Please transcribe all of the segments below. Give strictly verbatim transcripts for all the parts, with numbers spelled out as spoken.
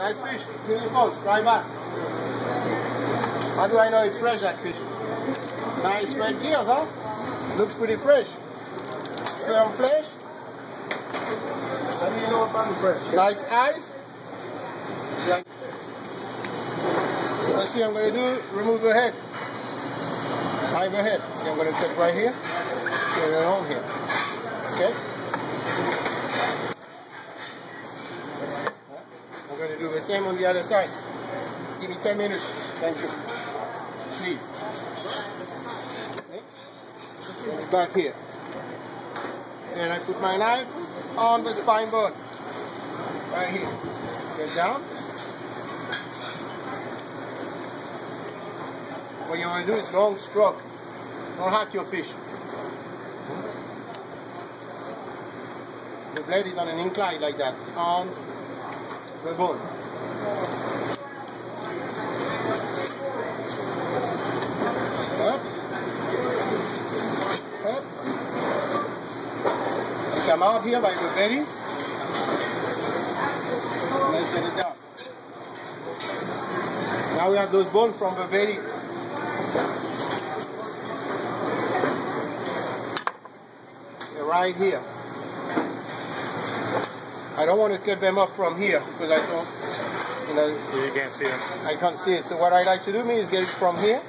Nice fish, clean and cold, striped bass. How do I know it's fresh, that fish? Nice red gills, huh? Looks pretty fresh. Firm flesh. Let me know if I'm fresh. Nice eyes. Let's see what I'm going to do, remove the head. Hide the head. See, I'm going to take right here. Get it on here. Okay? We're going to do the same on the other side. Give me ten minutes. Thank you. Please. Okay. It's back here. And I put my knife on the spine bone. Right here. Get down. What you want to do is long stroke. Don't hack your fish. The blade is on an incline like that. On the bone. Up. Up. You come out here by the belly. Let's get it down. Now we have those bones from the belly. They're right here. I don't want to cut them up from here because I don't, you know. You can't see them. I can't see it. So what I like to do me is get it from here.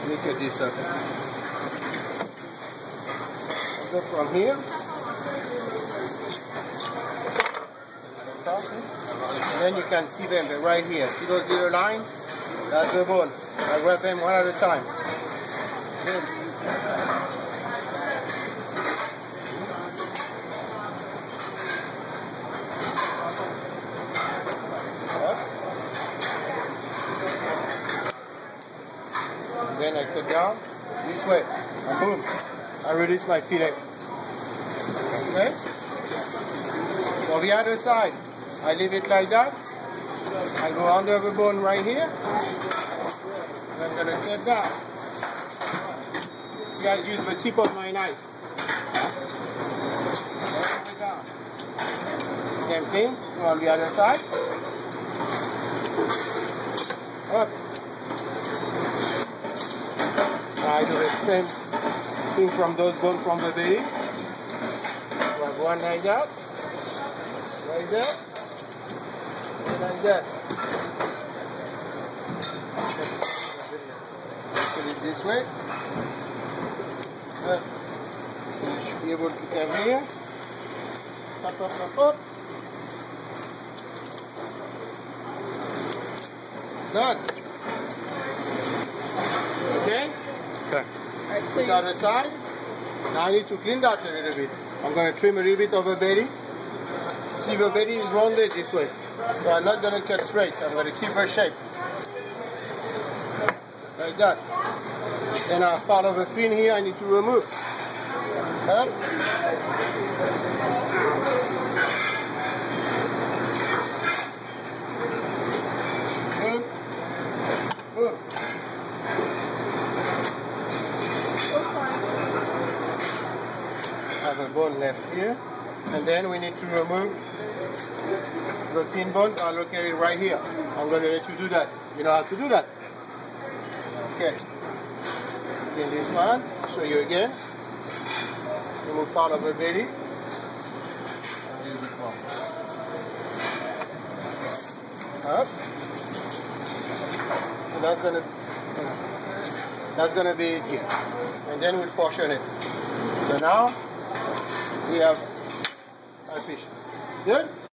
Let me cut this up. Go from here. And then you can see them. They're right here. See those little lines? That's the bone. I grab them one at a time. Then, Then I cut down this way, and boom, I release my fillet. Okay? For the other side, I leave it like that. I go under the bone right here. And I'm going to cut down. You guys use the tip of my knife. Down. Same thing, go on the other side. Up. I do the same thing from those bones from the belly. Grab one like that, like that, and like that. Put it this way. Up. You should be able to come here. Up, up, up, up. Done. Okay? Okay. Put the other side. Now I need to clean that a little bit. I'm going to trim a little bit of the belly. See, the belly is rounded this way. So I'm not going to cut straight. I'm going to keep her shape. Like that. And now part of the fin here I need to remove. Up. Move. Move. The bone left here, and then we need to remove the fin bones are located right here. I'm going to let you do that. You know how to do that. Okay. Clean this one. Show you again. Remove part of the belly. Up. So that's going to that's going to be it here, and then we'll portion it. So now we have our fish. Good?